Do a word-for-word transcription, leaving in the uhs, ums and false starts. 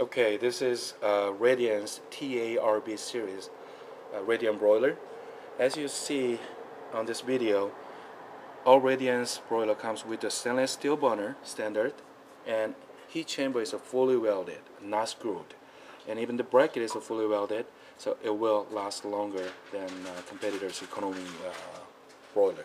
Okay, this is uh, Radiance T A R B series uh, radium broiler. As you see on this video, all Radiance broiler comes with a stainless steel burner standard, and heat chamber is fully welded, not screwed, and even the bracket is fully welded, so it will last longer than uh, competitors' economy uh, broiler.